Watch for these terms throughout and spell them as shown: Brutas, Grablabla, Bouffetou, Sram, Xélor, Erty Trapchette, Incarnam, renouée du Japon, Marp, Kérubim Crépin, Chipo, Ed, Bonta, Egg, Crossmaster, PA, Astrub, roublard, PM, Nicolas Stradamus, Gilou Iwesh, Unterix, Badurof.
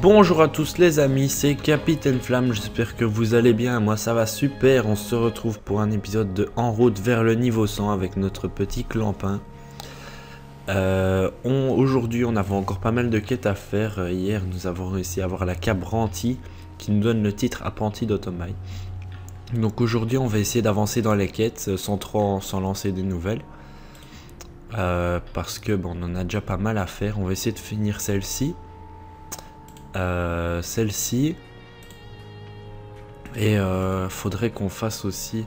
Bonjour à tous les amis, c'est Capitaine Flamme, j'espère que vous allez bien, moi ça va super. On se retrouve pour un épisode de En route vers le niveau 100 avec notre petit Clampin. Aujourd'hui on avait encore pas mal de quêtes à faire. Hier nous avons réussi à avoir la Cabranti qui nous donne le titre Apprenti d'Otomaï. Donc aujourd'hui on va essayer d'avancer dans les quêtes sans lancer des nouvelles. Parce que bon, on en a déjà pas mal à faire. On va essayer de finir celle-ci. Et faudrait qu'on fasse aussi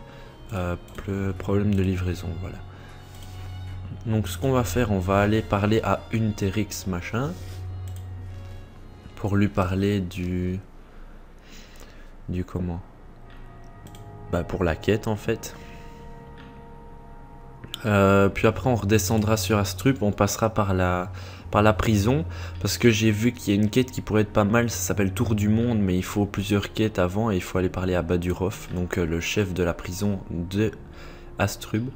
le problème de livraison, voilà. Donc ce qu'on va faire, on va aller parler à Unterix machin pour lui parler du comment, bah pour la quête en fait. Puis après on redescendra sur Astrub, on passera par la prison, parce que j'ai vu qu'il y a une quête qui pourrait être pas mal, ça s'appelle Tour du Monde, mais il faut plusieurs quêtes avant et il faut aller parler à Badurof, donc le chef de la prison de Astrub.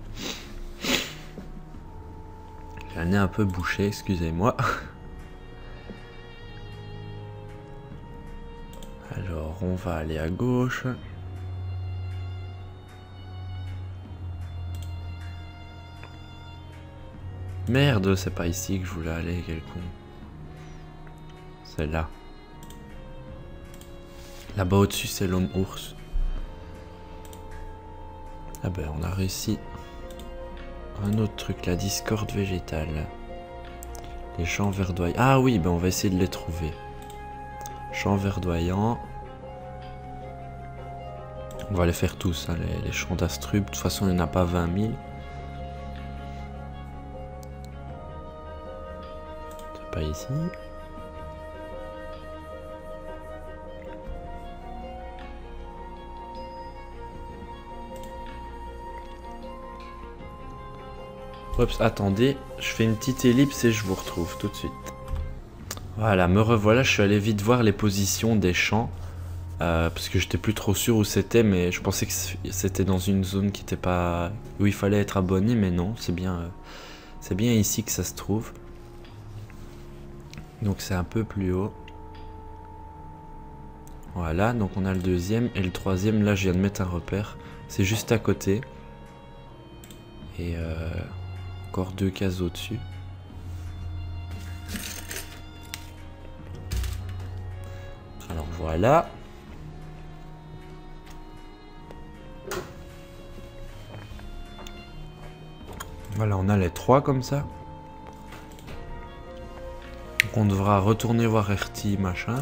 J'ai un nez un peu bouché, excusez-moi. Alors on va aller à gauche. Merde, c'est pas ici que je voulais aller, quel con. C'est là. Là-bas au-dessus, c'est l'homme ours. Ah ben, on a réussi. Un autre truc, la discorde végétale. Les champs verdoyants. Ah oui, ben on va essayer de les trouver. Champs verdoyants. On va les faire tous, hein, les champs d'Astrub. De toute façon, il n'y en a pas 20 000. Ici, oups, attendez, je fais une petite ellipse et je vous retrouve tout de suite. Voilà, me revoilà. Je suis allé vite voir les positions des champs parce que j'étais plus trop sûr où c'était, mais je pensais que c'était dans une zone qui était pas où il fallait être abonné, mais non, c'est bien ici que ça se trouve. Donc c'est un peu plus haut. Voilà, donc on a le deuxième et le troisième. Là, je viens de mettre un repère. C'est juste à côté. Et encore deux cases au-dessus. Alors voilà. Voilà, on a les trois comme ça. On devra retourner voir Erty machin.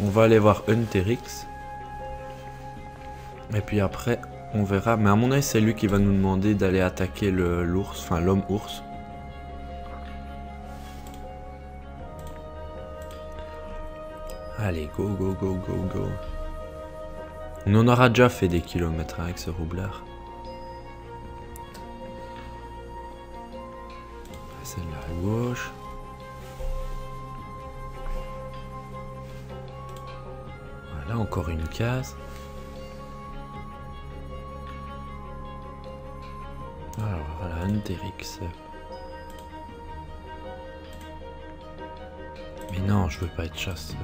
On va aller voir Unterix. Et puis après, on verra. Mais à mon avis, c'est lui qui va nous demander d'aller attaquer l'ours, enfin l'homme ours. Allez, go, go, go, go, go. On en aura déjà fait des kilomètres avec ce roublard. Celle-là à gauche. Voilà, encore une case. Alors voilà, Unterix. Mais non, je veux pas être chasseur.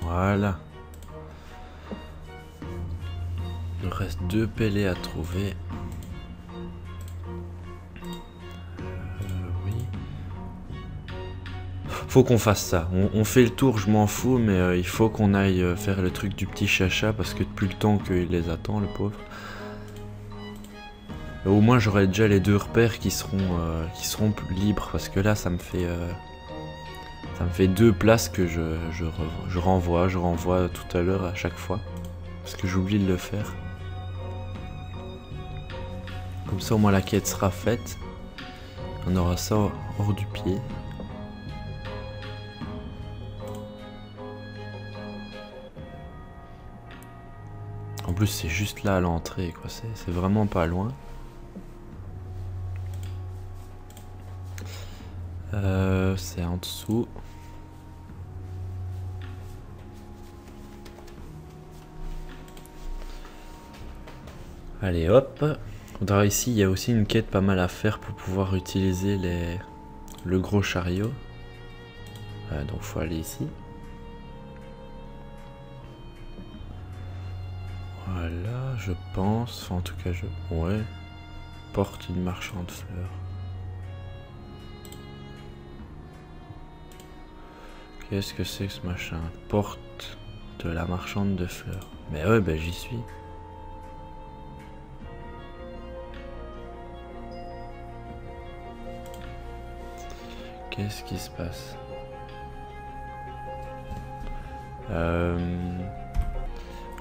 Voilà. Il nous reste deux pellets à trouver. Faut qu'on fasse ça, on fait le tour, je m'en fous, mais il faut qu'on aille faire le truc du petit chacha, parce que depuis le temps qu'il les attend, le pauvre. Au moins j'aurai déjà les deux repères qui seront plus libres, parce que là ça me fait deux places que je renvoie tout à l'heure à chaque fois, parce que j'oublie de le faire. Comme ça au moins la quête sera faite, on aura ça hors du pied. En plus c'est juste là à l'entrée quoi, c'est vraiment pas loin. C'est en dessous. Allez hop. Ici il y a aussi une quête pas mal à faire pour pouvoir utiliser les le gros chariot. Donc faut aller ici. Voilà, je pense. Enfin, en tout cas, je. Ouais. Porte une marchande de fleurs. Qu'est-ce que c'est que ce machin? Porte de la marchande de fleurs. Mais ouais, ben j'y suis. Qu'est-ce qui se passe?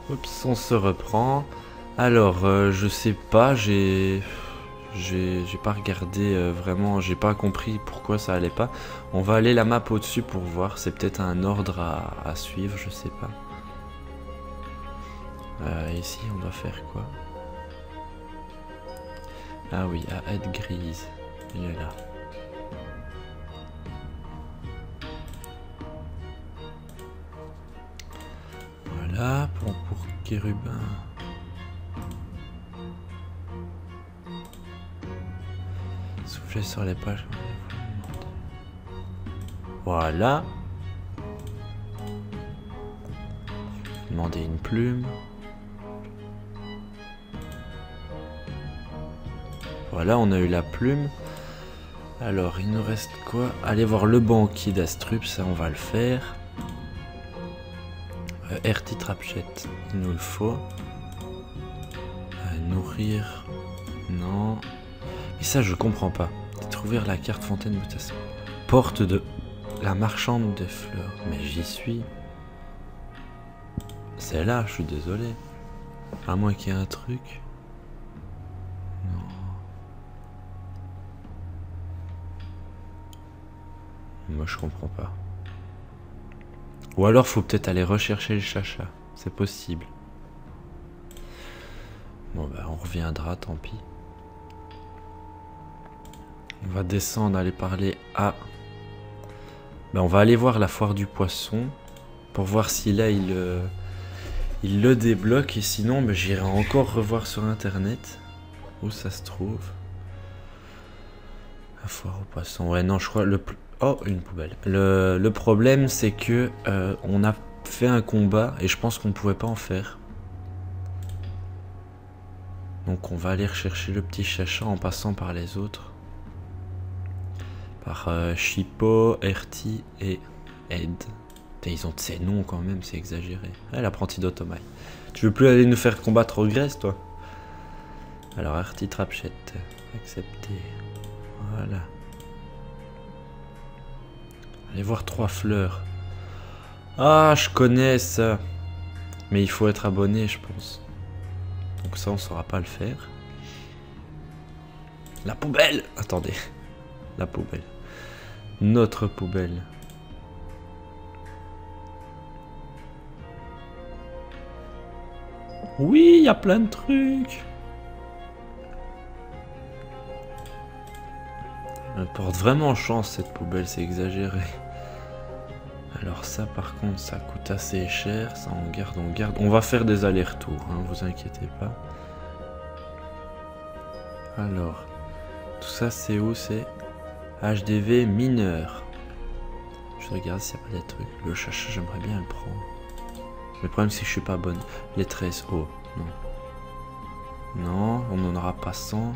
Oups, on se reprend. Alors, je sais pas, j'ai pas regardé vraiment, j'ai pas compris pourquoi ça allait pas. On va aller la map au-dessus pour voir, c'est peut-être un ordre à suivre, je sais pas. Ici, on doit faire quoi? Ah oui, à Ed grise, il est là. Voilà, pour Kérubim. Souffler sur les pages. Voilà. Demander une plume. Voilà, on a eu la plume. Alors, il nous reste quoi? Aller voir le banquier d'Astrub, ça on va le faire. Erty Trapchette, il nous le faut. Nourrir, non. Et ça, je comprends pas. Détruire la carte fontaine mutation. Porte de la marchande des fleurs. Mais j'y suis. C'est là, je suis désolé. À moins qu'il y ait un truc. Non. Moi, je comprends pas. Ou alors faut peut-être aller rechercher le chacha, c'est possible. Bon bah on reviendra, tant pis. On va descendre, aller parler à... Bah on va aller voir la foire du poisson, pour voir si là il le débloque, et sinon bah, j'irai encore revoir sur internet où ça se trouve. La foire au poisson, ouais non je crois le plus... Oh, une poubelle. Le problème, c'est que on a fait un combat et je pense qu'on ne pouvait pas en faire. Donc on va aller rechercher le petit chacha en passant par les autres. Par Chipo, Erty et Ed. Putain, ils ont de ces noms quand même, c'est exagéré. Ah, l'apprenti d'Otomaï. Tu veux plus aller nous faire combattre au Grèce, toi? Alors, Erty Trapchette. Accepter. Voilà. Allez voir 3 fleurs. Ah, je connais ça. Mais il faut être abonné, je pense. Donc ça, on saura pas le faire. La poubelle. Attendez. La poubelle. Notre poubelle. Oui, il y a plein de trucs. Elle porte vraiment chance cette poubelle, c'est exagéré. Alors ça par contre ça coûte assez cher, ça on garde, on garde. On va faire des allers-retours, hein, vous inquiétez pas. Alors, tout ça c'est où? C'est HDV mineur. Je regarde s'il n'y a pas des trucs. Le chacha j'aimerais bien le prendre. Le problème c'est que je suis pas bonne. Les 13, oh, non. Non, on n'en aura pas 100.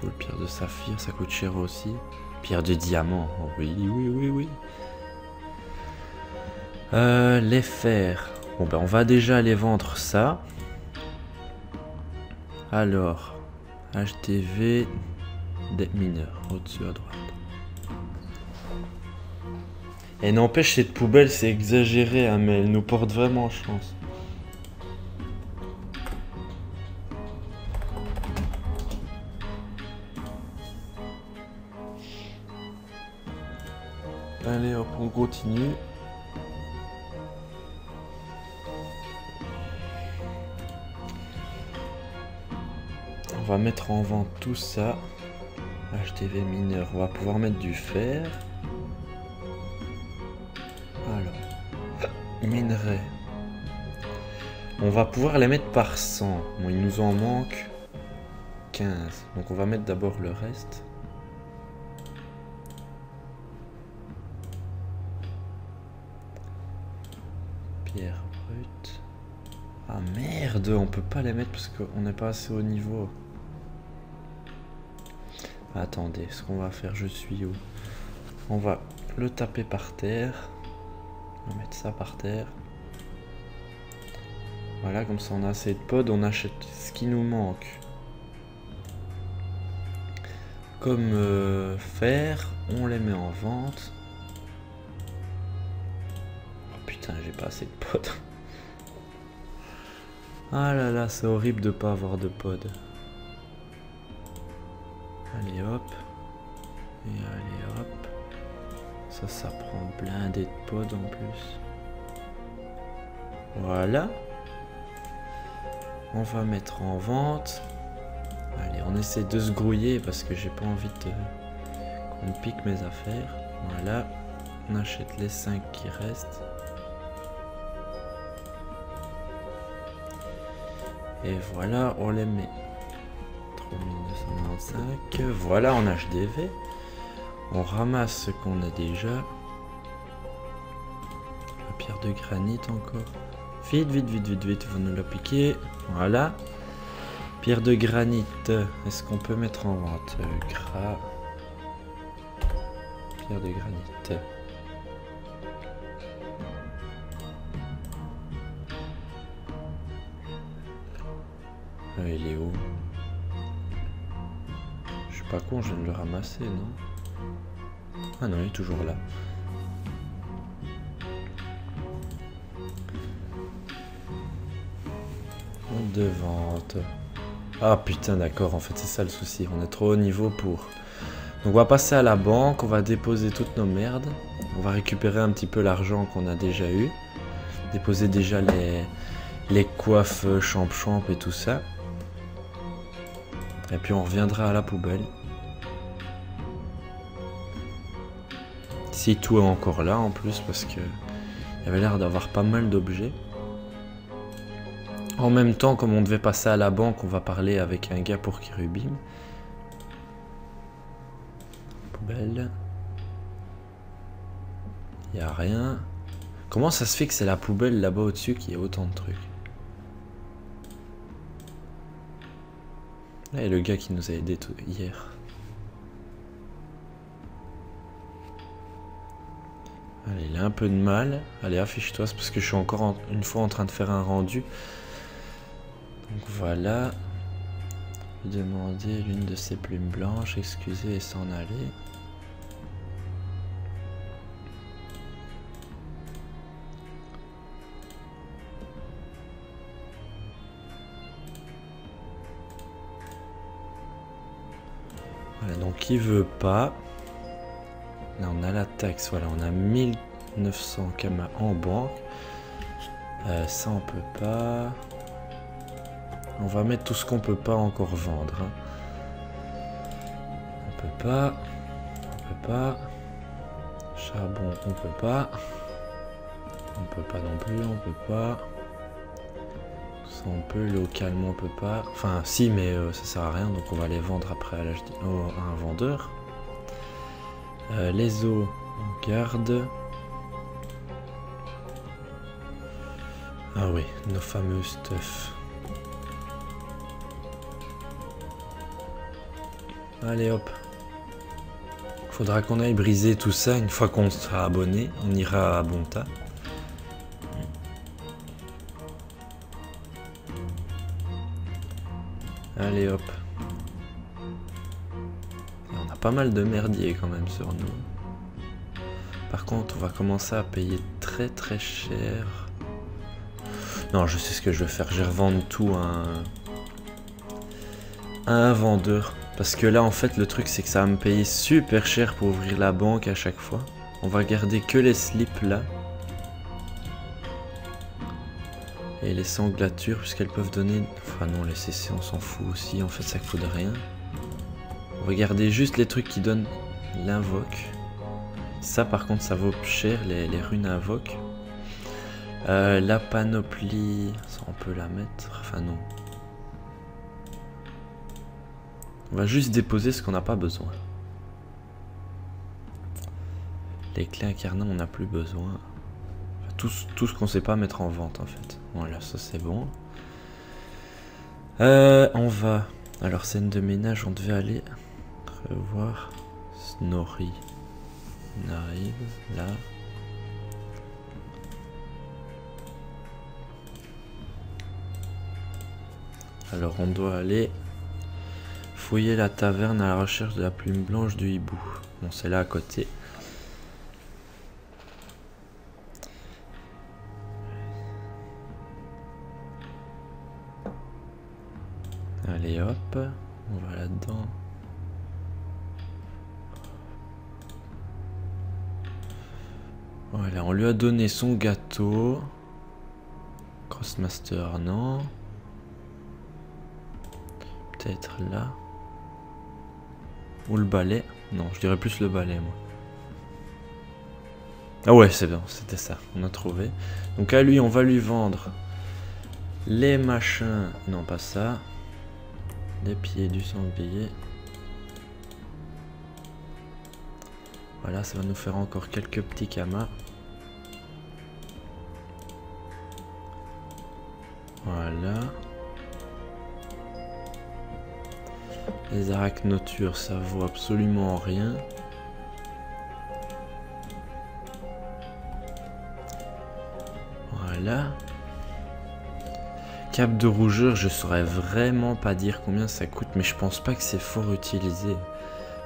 Cool, pierre de saphir, ça coûte cher aussi. Pierre de diamant, oh, oui. Les fers. Bon ben on va déjà aller vendre ça. Alors, HTV des mineurs, au-dessus à droite. Et n'empêche cette poubelle c'est exagéré, hein, mais elle nous porte vraiment chance. Allez hop, on continue. On va mettre en vente tout ça. HTV mineur, on va pouvoir mettre du fer. Alors, minerai. On va pouvoir les mettre par 100. Bon, il nous en manque 15. Donc on va mettre d'abord le reste. Pierre brute. Ah merde, on peut pas les mettre parce qu'on n'est pas assez haut niveau. Attendez, ce qu'on va faire, je suis où? On va le taper par terre. On va mettre ça par terre. Voilà, comme ça on a assez de pods, on achète ce qui nous manque. Comme fer, on les met en vente. Oh putain, j'ai pas assez de pods. Ah là là, c'est horrible de pas avoir de pods. Allez hop. Et allez hop. Ça, ça prend blindé de pods en plus. Voilà. On va mettre en vente. Allez, on essaie de se grouiller parce que j'ai pas envie de qu'on me pique mes affaires. Voilà. On achète les 5 qui restent. Et voilà, on les met. 3995. Voilà, en HDV. On ramasse ce qu'on a déjà. La pierre de granit encore. Vite, vite, vite, vite, vite, vous nous la piquez. Voilà. Pierre de granit. Est-ce qu'on peut mettre en vente Pierre de granit. Il est où? Je suis pas con, je viens de le ramasser, non? Ah non, il est toujours là. De vente. Ah putain, d'accord, en fait c'est ça le souci, on est trop haut niveau pour... Donc on va passer à la banque, on va déposer toutes nos merdes, on va récupérer un petit peu l'argent qu'on a déjà eu, déposer déjà les coiffes champ et tout ça, et puis on reviendra à la poubelle. Si tout est encore là en plus, parce que il y avait l'air d'avoir pas mal d'objets. En même temps, comme on devait passer à la banque, on va parler avec un gars pour Kérubim. Poubelle. Il n'y a rien. Comment ça se fait que c'est la poubelle là-bas au-dessus qui a autant de trucs? Là, il y a le gars qui nous a aidés hier. Allez, il a un peu de mal. Allez, affiche-toi, c'est parce que je suis encore une fois en train de faire un rendu. Donc voilà, demander l'une de ses plumes blanches, excuser et s'en aller. Voilà, donc il veut pas. Là on a la taxe, voilà, on a 1900 kamas en banque. Ça on peut pas. On va mettre tout ce qu'on peut pas encore vendre. Hein. On peut pas. On peut pas. Charbon, on peut pas. On peut pas non plus, on peut pas. Ça on peut, localement on peut pas. Enfin si, mais ça sert à rien, donc on va les vendre après à un vendeur. Les os, on garde. Ah oui, nos fameux stuff. Allez hop. Faudra qu'on aille briser tout ça une fois qu'on sera abonné. On ira à Bonta. Allez hop. Et on a pas mal de merdier quand même sur nous. Par contre, on va commencer à payer très très cher. Non, je sais ce que je vais faire. Je vais revendre tout à un vendeur. Parce que là en fait le truc c'est que ça va me payer super cher pour ouvrir la banque à chaque fois. On va garder que les slips là. Et les sanglatures puisqu'elles peuvent donner... Enfin non, les CC on s'en fout aussi, en fait ça coûte rien. On va garder juste les trucs qui donnent l'invoque. Ça par contre ça vaut cher, les runes invoque. La panoplie, ça on peut la mettre, enfin non. On va juste déposer ce qu'on n'a pas besoin. Les clés incarnées, on n'a plus besoin. Enfin, tout ce qu'on ne sait pas mettre en vente en fait. Voilà, ça c'est bon. On va... Alors, scène de ménage, on devait aller revoir Snorri. On arrive là. Alors, on doit aller fouiller la taverne à la recherche de la plume blanche du hibou. Bon, c'est là à côté. Allez hop, on va là-dedans. Voilà, on lui a donné son gâteau. Crossmaster, non. Peut-être là. Ou le balai. Non, je dirais plus le balai, moi. Ah ouais, c'est bon, c'était ça. On a trouvé. Donc à lui, on va lui vendre les machins. Non, pas ça. Des pieds du sanglier. Voilà, ça va nous faire encore quelques petits kamas. Voilà. Les arachnotures, ça vaut absolument rien. Voilà. Cap de rougeur, je saurais vraiment pas dire combien ça coûte, mais je pense pas que c'est fort utilisé.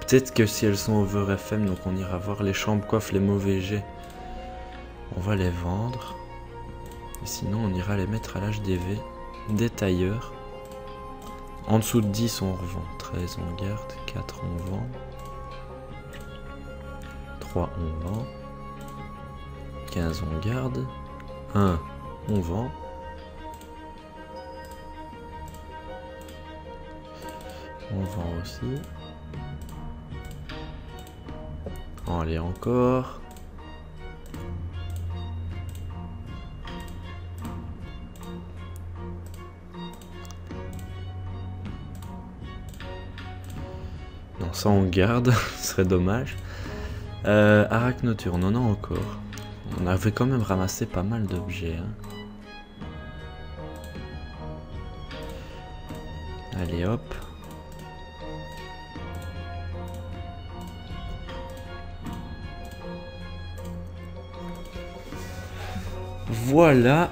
Peut-être que si elles sont over FM, donc on ira voir les chambres coiffes, les mauvais jets. On va les vendre. Et sinon, on ira les mettre à l'HDV. Des tailleurs. En dessous de 10, on revend. 13, on garde. 4, on vend. 3, on vend. 15, on garde. 1, on vend. On vend aussi. Allez, encore. Non, ça on garde. Ce serait dommage. Arachnoture, on en a encore. On avait quand même ramassé pas mal d'objets. Hein. Allez, hop. Voilà,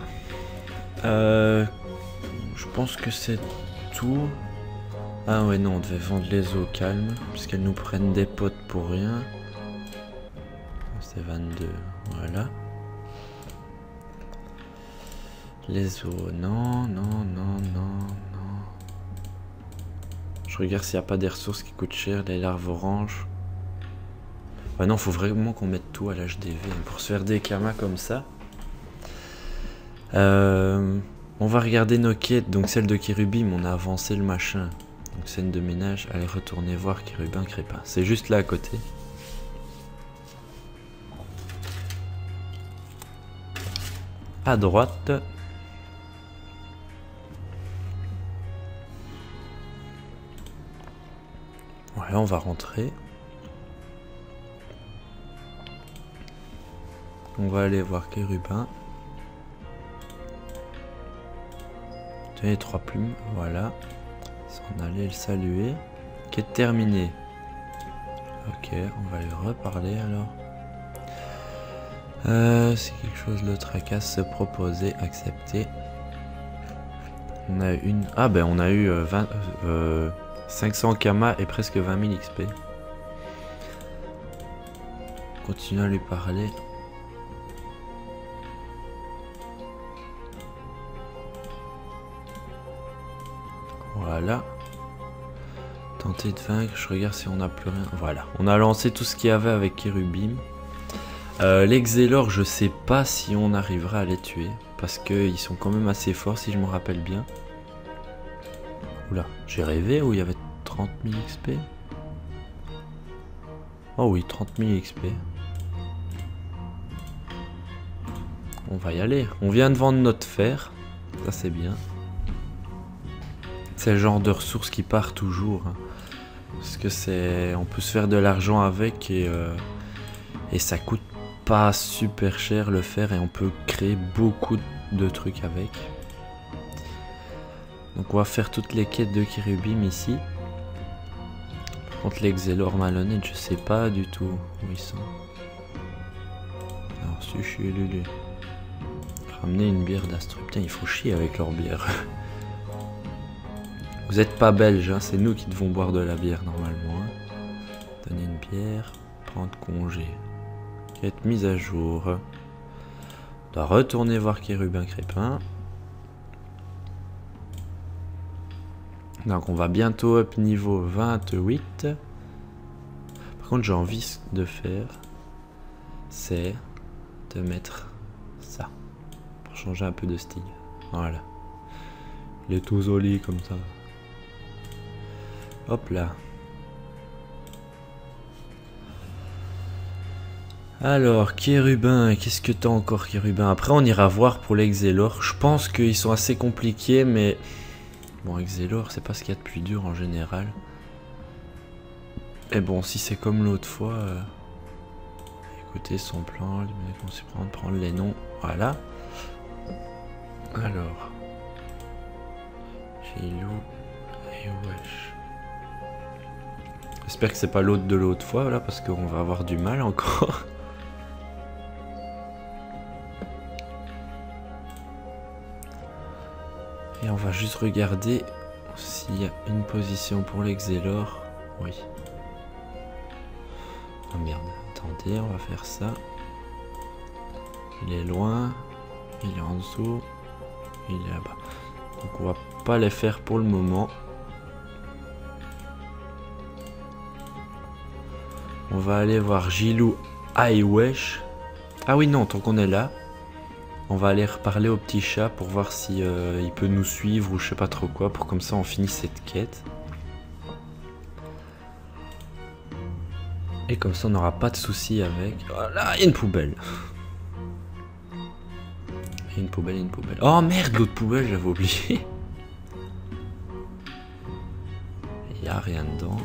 je pense que c'est tout. Ah ouais non, on devait vendre les eaux calmes, parce qu'elles nous prennent des potes pour rien. C'est 22, voilà. Les eaux, non, non, non, non, non. Je regarde s'il n'y a pas des ressources qui coûtent cher, les larves oranges. Ah non, faut vraiment qu'on mette tout à l'HDV pour se faire des kamas comme ça. On va regarder nos quêtes, donc celle de Kérubim, on a avancé le machin. Donc scène de ménage, allez retourner voir Kérubim Crépin. C'est juste là à côté. À droite. Voilà, on va rentrer. On va aller voir Kérubim. Les 3 plumes, voilà. On allait le saluer. Quête terminée. Ok, on va lui reparler alors. Si quelque chose le tracasse, se proposer, accepter. On a une. Ah ben on a eu 500 kamas et presque 20 000 XP. Continue à lui parler. Voilà. Tenter de vaincre, je regarde si on n'a plus rien. Voilà, on a lancé tout ce qu'il y avait avec Kérubim. Les Xélor, je sais pas si on arrivera à les tuer. Parce qu'ils sont quand même assez forts, si je me rappelle bien. Oula, j'ai rêvé où il y avait 30 000 XP. Oh oui, 30 000 XP. On va y aller. On vient de vendre notre fer. Ça, c'est bien. C'est le genre de ressources qui part toujours. Parce que c'est, on peut se faire de l'argent avec et ça coûte pas super cher le faire et on peut créer beaucoup de trucs avec. Donc on va faire toutes les quêtes de Kérubim ici. Par contre les Xélor malhonnêtes, je sais pas du tout où ils sont. Non, si je suis Lulu. Ramener une bière d'Astrub. Putain, ils font chier avec leur bière. Vous êtes pas belges, hein, c'est nous qui devons boire de la bière normalement. Hein. Donner une bière, prendre congé. Quête mise à jour. On doit retourner voir Kérubim Crépin. Donc on va bientôt up niveau 28. Par contre j'ai envie de faire, c'est de mettre ça. Pour changer un peu de style. Voilà. Il est tout joli comme ça. Hop là. Alors, Kérubim, qu'est-ce que t'as encore, Kérubim? Après, on ira voir pour les Xélor. Je pense qu'ils sont assez compliqués, mais... Bon, Xélor, c'est pas ce qu'il y a de plus dur en général. Et bon, si c'est comme l'autre fois... Écoutez son plan, prendre les noms, voilà. Alors... Gilou Iwesh. J'espère que c'est pas l'autre de l'autre fois là parce qu'on va avoir du mal encore. Et on va juste regarder s'il y a une position pour les Xélor. Oui. Oh merde, attendez, on va faire ça. Il est loin, il est en dessous, il est là-bas. Donc on va pas les faire pour le moment. On va aller voir Gilou Iwesh. Ah oui non, tant qu'on est là, on va aller reparler au petit chat pour voir si il peut nous suivre ou je sais pas trop quoi, pour comme ça on finit cette quête. Et comme ça on n'aura pas de soucis avec... Voilà, il y a une poubelle. Il y a une poubelle, il y a une poubelle. Oh merde, l'autre poubelle, j'avais oublié. Il n'y a rien dedans.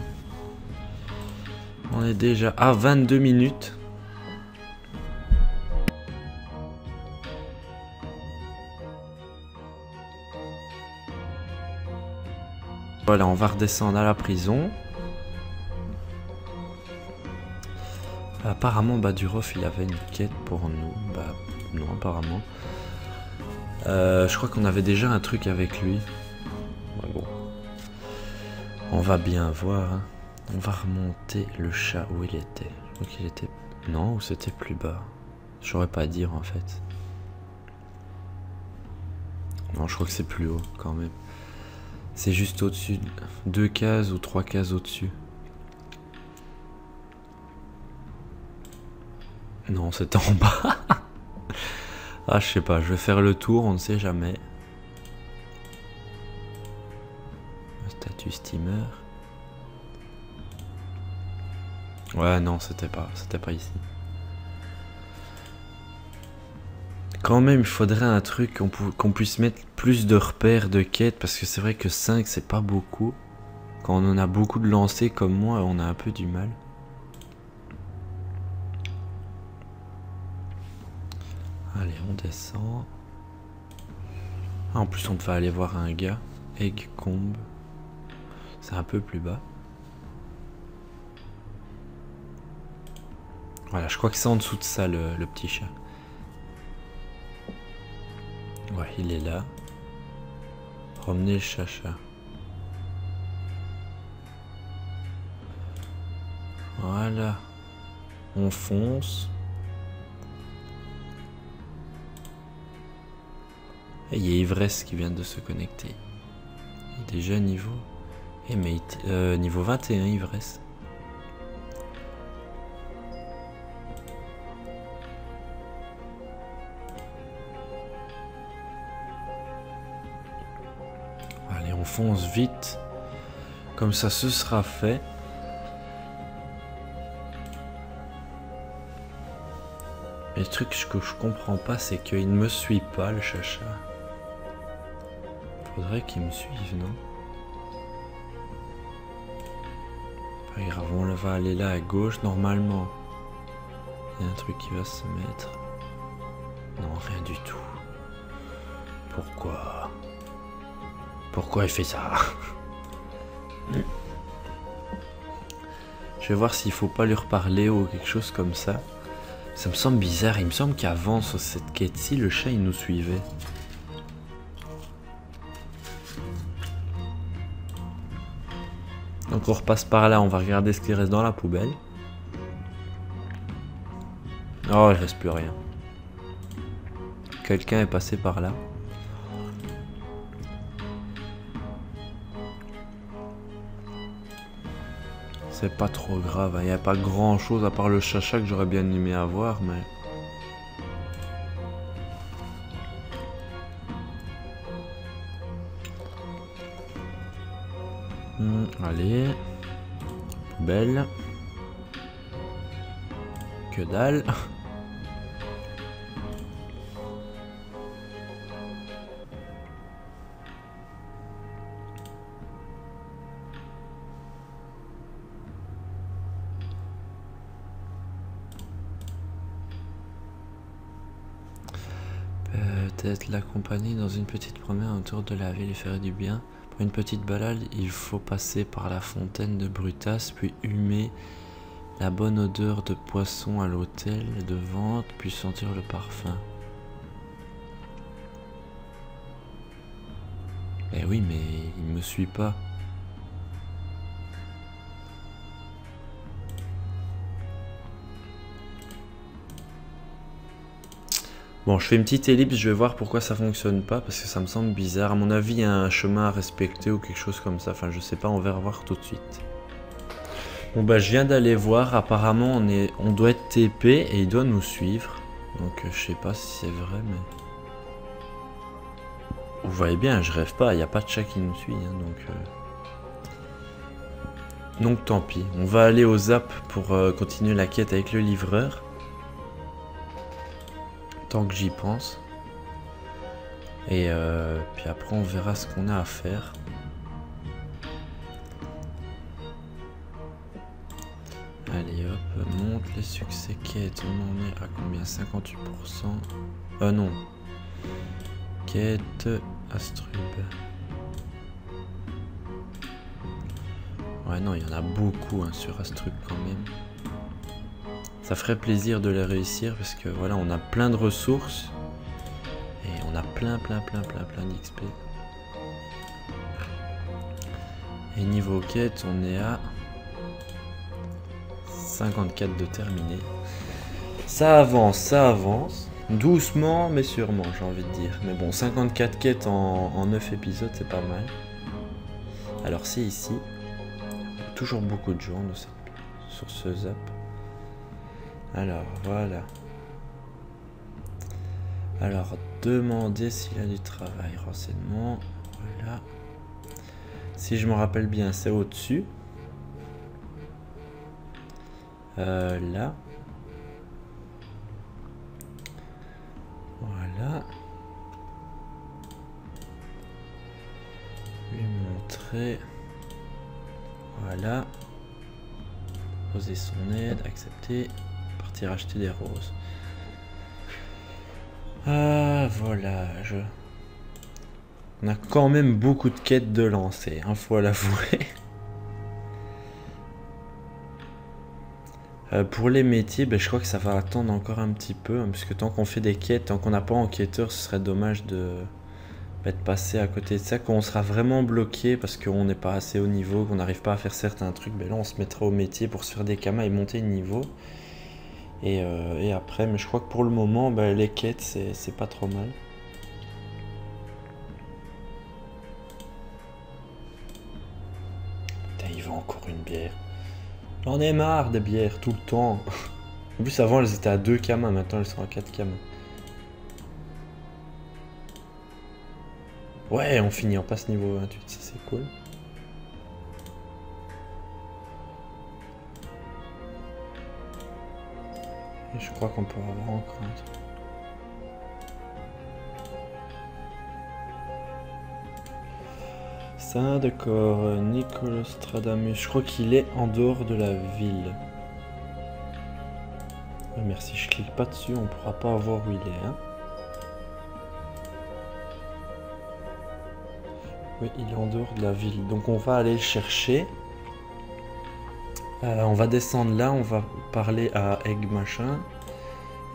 On est déjà à 22 minutes. Voilà, on va redescendre à la prison. Apparemment, Badurof, il avait une quête pour nous. Bah, non, apparemment. Je crois qu'on avait déjà un truc avec lui. Ouais, bon. On va bien voir, hein. On va remonter le chat où il était. Donc il était... Non, ou c'était plus bas. Je saurais pas dire en fait. Non, je crois que c'est plus haut quand même. C'est juste au-dessus. 2 cases ou 3 cases au-dessus. Non, c'était en bas. Ah, je sais pas, je vais faire le tour, on ne sait jamais. Statut steamer. Ouais, non, c'était pas ici. Quand même, il faudrait un truc qu'on puisse mettre plus de repères, de quêtes, parce que c'est vrai que 5, c'est pas beaucoup. Quand on en a beaucoup de lancers comme moi, on a un peu du mal. Allez, on descend. Ah, en plus, on va aller voir un gars. Egg combe. C'est un peu plus bas. Voilà, je crois que c'est en dessous de ça, le petit chat. Ouais, il est là. Promener le chat-chat. Voilà. On fonce. Et il y a Ivresse qui vient de se connecter. Il est déjà niveau... Eh mais niveau 21, Ivresse. On fonce vite, comme ça ce sera fait. Le truc que je comprends pas, c'est qu'il ne me suit pas, le chacha. Faudrait qu'il me suive, non? Pas grave, on va aller là à gauche normalement. Il y a un truc qui va se mettre. Non, rien du tout. Pourquoi? Pourquoi il fait ça? Je vais voir s'il faut pas lui reparler ou quelque chose comme ça. Ça me semble bizarre, il me semble qu'avant sur cette quête-ci, le chat il nous suivait. Donc on repasse par là, on va regarder ce qui reste dans la poubelle. Oh, il reste plus rien. Quelqu'un est passé par là. C'est pas trop grave, il n'y a pas grand chose à part le chacha que j'aurais bien aimé avoir, mais... allez, poubelle. Que dalle. Peut-être l'accompagner dans une petite promenade autour de la ville et faire du bien. Pour une petite balade, il faut passer par la fontaine de Brutas, puis humer la bonne odeur de poisson à l'hôtel de vente, puis sentir le parfum. Eh oui, mais il me suit pas. Bon, je fais une petite ellipse, je vais voir pourquoi ça fonctionne pas, parce que ça me semble bizarre. À mon avis, il y a un chemin à respecter ou quelque chose comme ça. Enfin, je sais pas, on va revoir tout de suite. Bon, bah, je viens d'aller voir. Apparemment, on doit être TP et il doit nous suivre. Donc, je sais pas si c'est vrai, mais... Vous voyez bien, je rêve pas, il n'y a pas de chat qui nous suit, hein, donc tant pis. On va aller au Zap pour continuer la quête avec le livreur. Que j'y pense, et puis après on verra ce qu'on a à faire. Allez hop, monte les succès quête, on en est à combien? 58%. Non, quête Astrub. Ouais non, il y en a beaucoup hein, sur Astrub quand même. Ça ferait plaisir de les réussir parce que voilà, on a plein de ressources et on a plein d'XP. Et niveau quête, on est à 54 de terminé. Ça avance, doucement mais sûrement j'ai envie de dire. Mais bon, 54 quêtes en 9 épisodes, c'est pas mal. Alors c'est ici, toujours beaucoup de gens sur ce Zap. Alors, voilà. Alors, demander s'il a du travail. Renseignement, voilà. Si je me rappelle bien, c'est au-dessus. Là. Voilà. Lui montrer. Voilà. Poser son aide, accepter. Acheter des roses. Ah voilà, on a quand même beaucoup de quêtes de lancer, hein, faut l'avouer. Pour les métiers, ben, je crois que ça va attendre encore un petit peu, hein, parce que tant qu'on fait des quêtes, tant qu'on n'a pas enquêteur, ce serait dommage de passer à côté de ça. Quand on sera vraiment bloqué parce qu'on n'est pas assez haut niveau, qu'on n'arrive pas à faire certains trucs, ben là on se mettra au métier pour se faire des kamas et monter de niveau. Et après, mais je crois que pour le moment, bah, les quêtes, c'est pas trop mal. Putain, il vend encore une bière. J'en ai marre des bières, tout le temps. En plus, avant, elles étaient à 2 kamas, maintenant elles sont à 4 kamas. Ouais, on finit, on passe niveau 28, ça c'est cool. Et je crois qu'on peut avoir encore un truc. ça, d'accord. Nicolas Stradamus, je crois qu'il est en dehors de la ville. Merci, si je clique pas dessus, on pourra pas voir où il est. Hein. Oui, il est en dehors de la ville. Donc on va aller le chercher. On va descendre là, on va parler à Egg machin.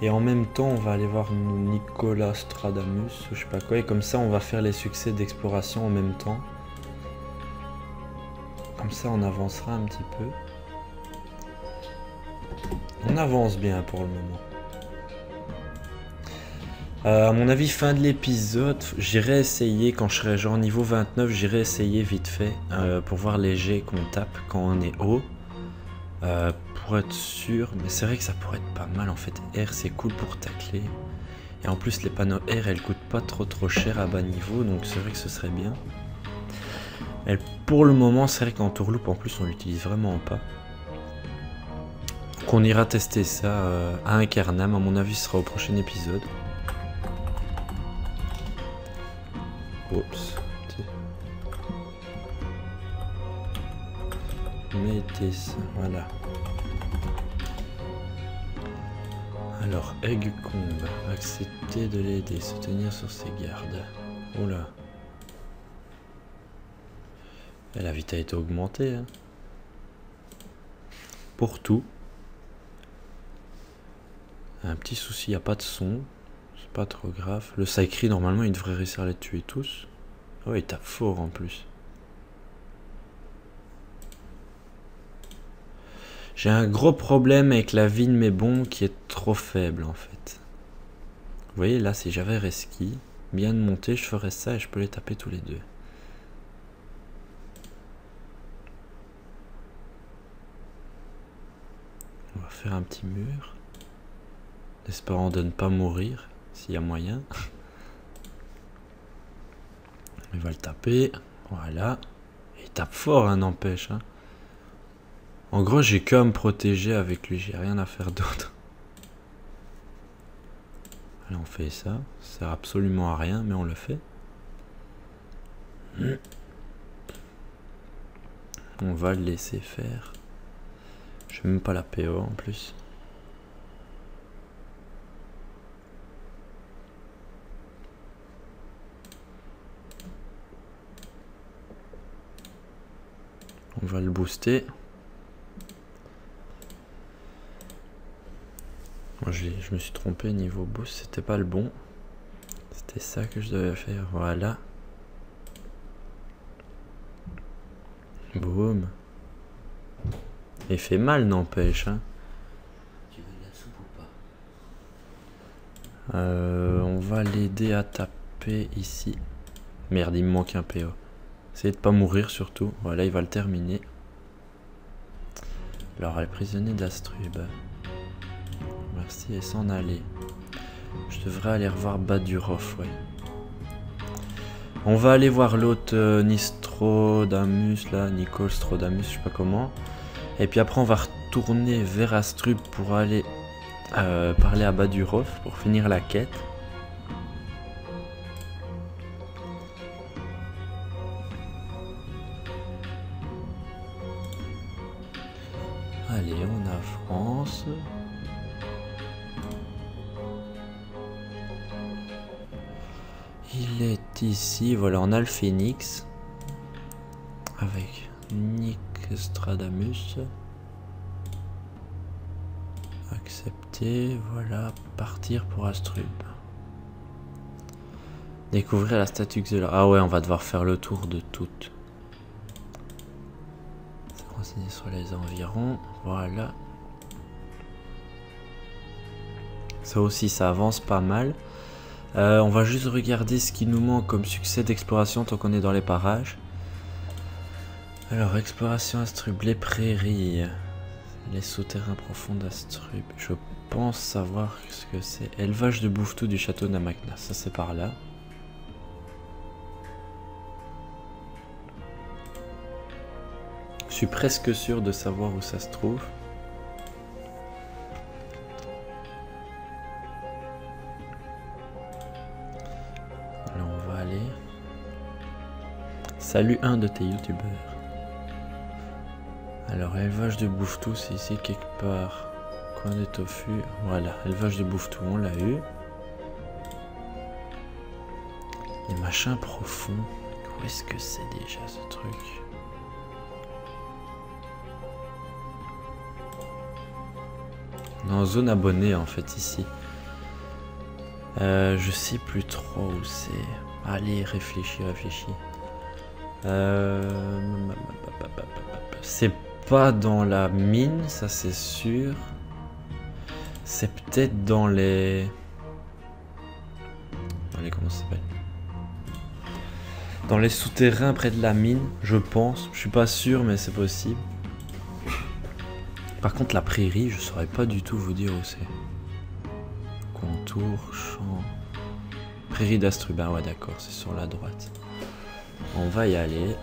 Et en même temps, on va aller voir Nicolas Stradamus, ou je sais pas quoi. Et comme ça, on va faire les succès d'exploration en même temps. Comme ça, on avancera un petit peu. On avance bien pour le moment. À mon avis, fin de l'épisode, j'irai essayer, quand je serai genre niveau 29, j'irai essayer vite fait pour voir les jets qu'on tape quand on est haut. Pour être sûr, mais c'est vrai que ça pourrait être pas mal en fait. R c'est cool pour tacler. Et en plus les panneaux R elles coûtent pas trop cher à bas niveau, donc c'est vrai que ce serait bien. Mais pour le moment c'est vrai qu'en tourloupe en plus on l'utilise vraiment pas. Donc on ira tester ça à Incarnam, à mon avis ce sera au prochain épisode. Oups. Mettez ça, voilà. Alors, Egg combat. Accepter de l'aider, se tenir sur ses gardes. Oh là. Et la vitalité a augmentée. Hein. Pour tout. Un petit souci, il n'y a pas de son. C'est pas trop grave. Le Saïkri, normalement, il devrait réussir à les tuer tous. Oh, il tape fort en plus. J'ai un gros problème avec la vie de mes bombes qui est trop faible en fait. Vous voyez là, si j'avais Reski, bien de monter, je ferais ça et je peux les taper tous les deux. On va faire un petit mur. Espérant de ne pas mourir, s'il y a moyen. Il va le taper, voilà. Il tape fort, n'empêche. Hein. En gros, j'ai qu'à me protéger avec lui, j'ai rien à faire d'autre. Allez, on fait ça. Ça sert absolument à rien, mais on le fait. On va le laisser faire. J'ai même pas la PO en plus. On va le booster. Moi, je me suis trompé niveau boost, c'était pas le bon. C'était ça que je devais faire, voilà. Boum. Il fait mal, n'empêche. Hein. Tu veux de la soupe ou pas? On va l'aider à taper ici. Merde, il me manque un PO. Essayez de pas mourir surtout. Voilà, il va le terminer. Alors, les prisonniers de l'Astrub. Merci et s'en aller. Je devrais aller revoir Badurof, ouais. On va aller voir l'autre Nistradamus, là, Nicolas Stradamus, je sais pas comment. Et puis après, on va retourner vers Astrub pour aller parler à Badurof pour finir la quête. Allez, on avance. Il est ici, voilà, on a le Phoenix avec Nick Stradamus. Accepter, voilà, partir pour Astrub. Découvrir la statue Xélor. Ah ouais, on va devoir faire le tour de toutes. Se renseigner sur les environs, voilà. Ça aussi, ça avance pas mal. On va juste regarder ce qui nous manque comme succès d'exploration tant qu'on est dans les parages. Alors, exploration Astrub, les prairies, les souterrains profonds d'Astrub. Je pense savoir ce que c'est. Élevage de bouffetou du château d'Amakna. Ça, c'est par là. Je suis presque sûr de savoir où ça se trouve. Salut un de tes youtubeurs. Alors, élevage de bouffetou, c'est ici quelque part. Coin de tofu. Voilà, élevage de bouffetou, on l'a eu. Les machins profonds. Où est-ce que c'est déjà ce truc? En zone abonnée en fait ici. Je sais plus trop où c'est. Allez, réfléchis. C'est pas dans la mine, ça c'est sûr. C'est peut-être dans les... comment ça s'appelle? Dans les souterrains près de la mine, je pense. Je suis pas sûr, mais c'est possible. Par contre, la prairie, je saurais pas du tout vous dire où c'est. Contour, champ... Prairie d'Astrub, ouais d'accord, c'est sur la droite. On va y aller.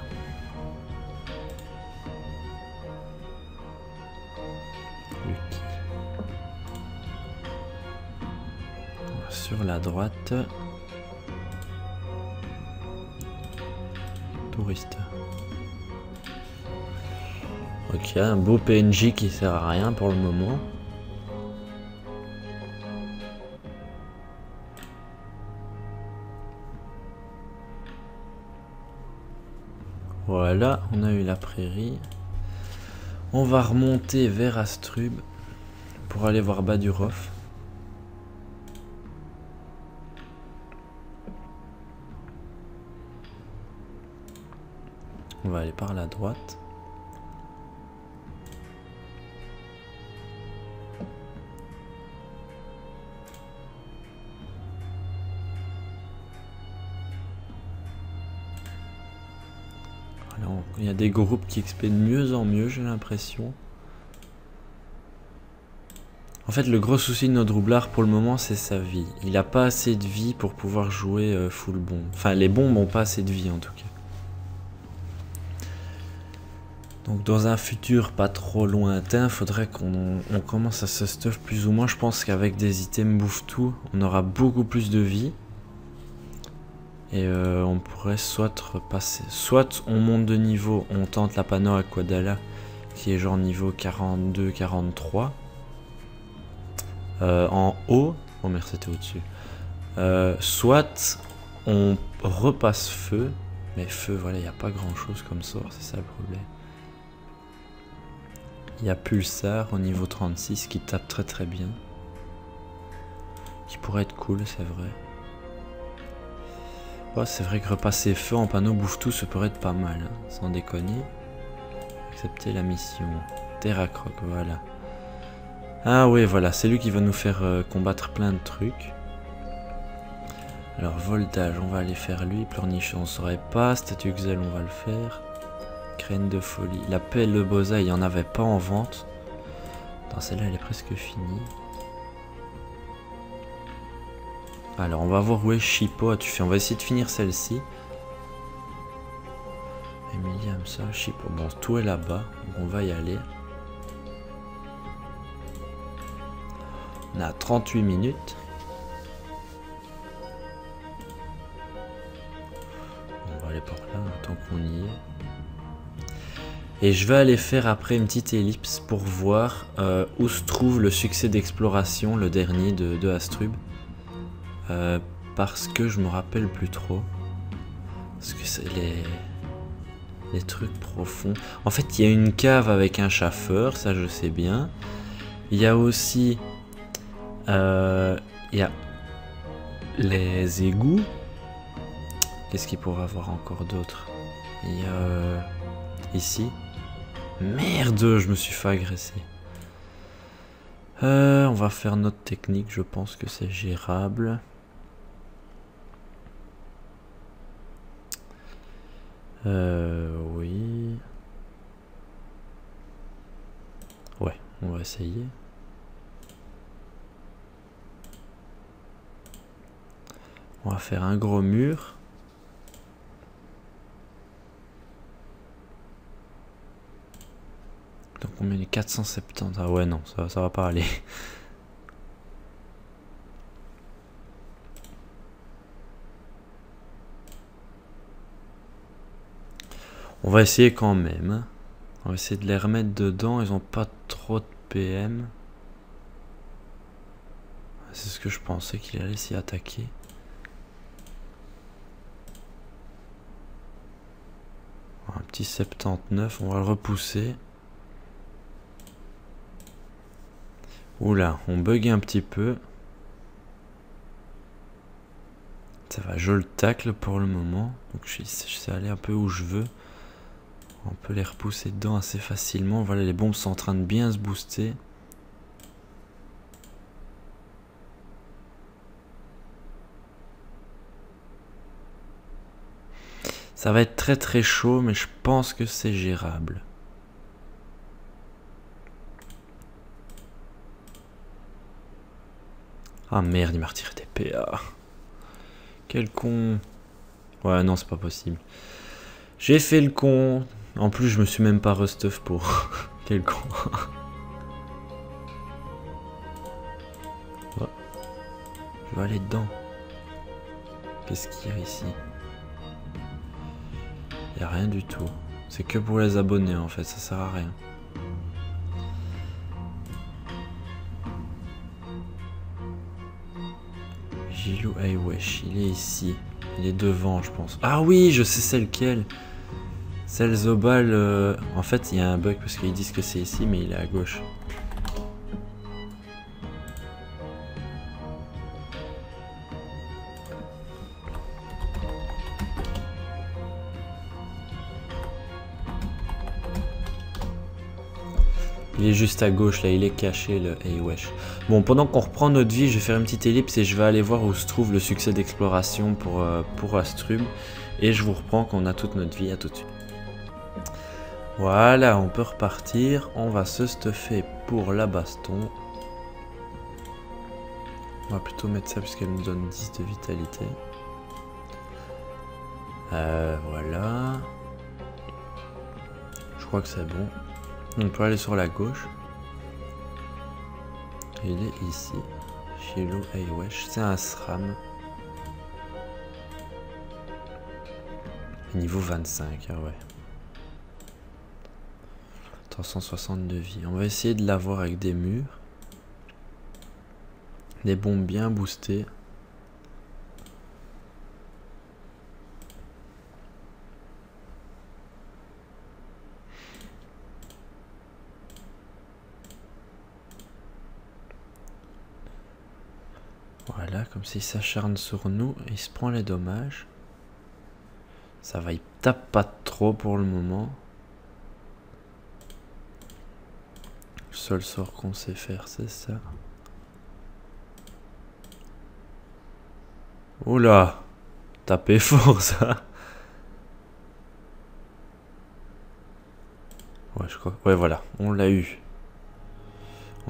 Sur la droite. Touriste. Ok, un beau PNJ qui sert à rien pour le moment. Voilà, on a eu la prairie. On va remonter vers Astrub pour aller voir Badurof. On va aller par la droite. Il y a des groupes qui expédient de mieux en mieux, j'ai l'impression. En fait, le gros souci de notre roublard pour le moment, c'est sa vie. Il n'a pas assez de vie pour pouvoir jouer full bombe. Enfin, les bombes n'ont pas assez de vie en tout cas. Donc, dans un futur pas trop lointain, faudrait qu'on commence à se stuff plus ou moins. Je pense qu'avec des items bouffe-tout, on aura beaucoup plus de vie. Et on pourrait soit repasser, soit on monte de niveau, on tente la panneau Aquadala qui est genre niveau 42-43 en haut, oh merde c'était au-dessus, soit on repasse feu, mais feu voilà il n'y a pas grand chose comme sort, c'est ça le problème. Il y a Pulsar au niveau 36 qui tape très bien, qui pourrait être cool c'est vrai. Ouais, c'est vrai que repasser feu en panneau bouffe-tout, ça pourrait être pas mal, hein, sans déconner. Accepter la mission. Terracroc, voilà. Ah oui, voilà, c'est lui qui va nous faire combattre plein de trucs. Alors, voltage, on va aller faire lui. Pleurnichon, on ne saurait pas. Statue Xel, on va le faire. Crène de folie. La pelle de Bosa, il n'y en avait pas en vente. Attends, celle-là, elle est presque finie. Alors on va voir où est Chipo, on va essayer de finir celle-ci. Emilia, ça, Chipo, bon tout est là-bas, on va y aller. On a 38 minutes. On va aller par là, tant qu'on y est. Et je vais aller faire après une petite ellipse pour voir où se trouve le succès d'exploration, le dernier de Astrub. Parce que je me rappelle plus trop. Parce que c'est les trucs profonds. En fait, il y a une cave avec un chauffeur, ça je sais bien. Il y a aussi... il y a les égouts. Qu'est-ce qu'il pourrait avoir encore d'autre? Il y a... ici. Merde, je me suis fait agresser. On va faire notre technique, je pense que c'est gérable. Oui. Ouais, on va essayer. On va faire un gros mur. Donc on met les 470. Ah ouais non, ça va pas aller. On va essayer quand même. On va essayer de les remettre dedans. Ils n'ont pas trop de PM. C'est ce que je pensais qu'il allait s'y attaquer. Un petit 79. On va le repousser. Oula, on bug un petit peu. Ça va, je le tacle pour le moment. Donc je sais aller un peu où je veux. On peut les repousser dedans assez facilement. Voilà, les bombes sont en train de bien se booster. Ça va être très très chaud, mais je pense que c'est gérable. Ah merde, il m'a retiré des PA. Quel con. Ouais, non, c'est pas possible. J'ai fait le con. En plus, je me suis même pas restuff pour. Quel con. Oh. Je vais aller dedans. Qu'est-ce qu'il y a ici? Il n'y a rien du tout. C'est que pour les abonnés en fait, ça sert à rien. Gilou Iwesh, il est ici. Il est devant, je pense. Ah oui, je sais c'est lequel. C'est le Zobal. En fait, il y a un bug parce qu'ils disent que c'est ici, mais il est à gauche. Il est juste à gauche, là, il est caché, le Iwesh. Bon, pendant qu'on reprend notre vie, je vais faire une petite ellipse et je vais aller voir où se trouve le succès d'exploration pour Astrub. Et je vous reprends quand on a toute notre vie, à tout de suite. Voilà, on peut repartir. On va se stuffer pour la baston. On va plutôt mettre ça parce qu'elle nous donne 10 de vitalité. Voilà. Je crois que c'est bon. On peut aller sur la gauche. Il est ici. Gilou Iwesh. C'est un Sram. Niveau 25, ah ouais. 360 de vie. On va essayer de l'avoir avec des murs. Des bombes bien boostées. Voilà, comme s'il s'acharne sur nous, il se prend les dommages. Ça va, il tape pas trop pour le moment. Le seul sort qu'on sait faire, c'est ça. Oula, tapez fort ça. Ouais, je crois. Ouais, voilà, on l'a eu.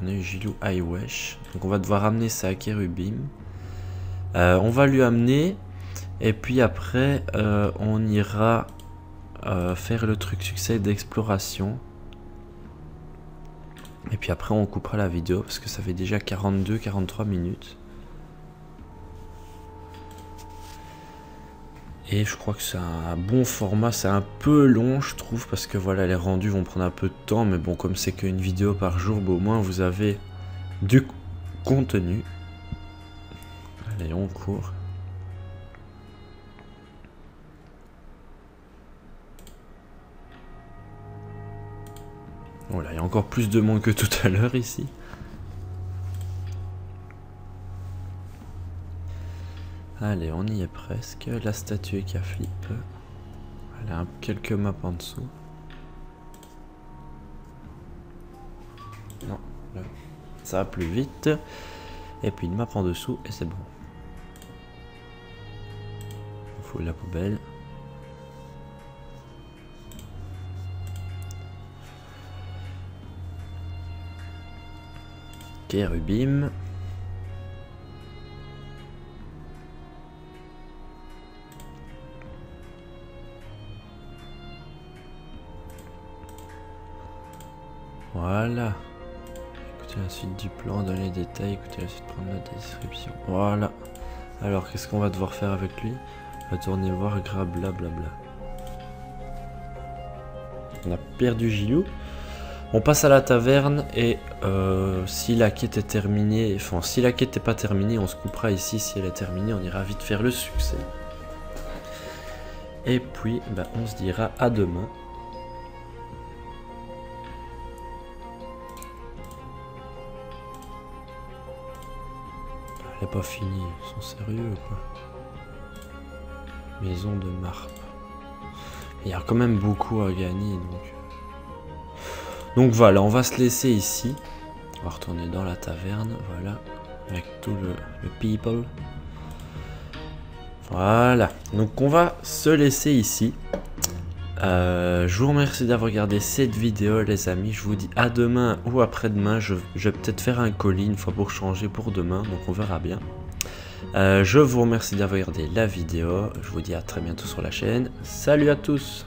On a eu Gilou Iwesh. Donc on va devoir amener ça à Kérubim. On va lui amener. Et puis après, on ira faire le truc succès d'exploration. Et puis après, on coupera la vidéo parce que ça fait déjà 42-43 minutes. Et je crois que c'est un bon format, c'est un peu long je trouve parce que voilà, les rendus vont prendre un peu de temps, mais bon, comme c'est qu'une vidéo par jour, bah, au moins vous avez du contenu. Allez, on court. Oh là, il y a encore plus de monde que tout à l'heure ici. Allez, on y est presque. La statue qui a flippé. Elle a quelques maps en dessous. Non, là, ça va plus vite. Et puis une map en dessous et c'est bon. On fout la poubelle. Kérubim. Voilà. Écoutez la suite du plan, dans les détails, écoutez la suite, prendre la description. Voilà. Alors, qu'est-ce qu'on va devoir faire avec lui? On va tourner voir Grablabla. on a perdu Gilou. On passe à la taverne et si la quête est terminée, enfin si la quête n'est pas terminée, on se coupera ici. Si elle est terminée, on ira vite faire le succès. Et puis, bah, on se dira à demain. Elle n'est pas finie, ils sont sérieux ou quoi? Maison de Marp. Il y a quand même beaucoup à gagner, donc voilà, on va se laisser ici. On va retourner dans la taverne, voilà, avec tout le people. Voilà, donc on va se laisser ici. Je vous remercie d'avoir regardé cette vidéo les amis, je vous dis à demain ou après-demain, je vais peut-être faire un colis une fois pour changer pour demain, donc on verra bien. Je vous remercie d'avoir regardé la vidéo, je vous dis à très bientôt sur la chaîne, salut à tous!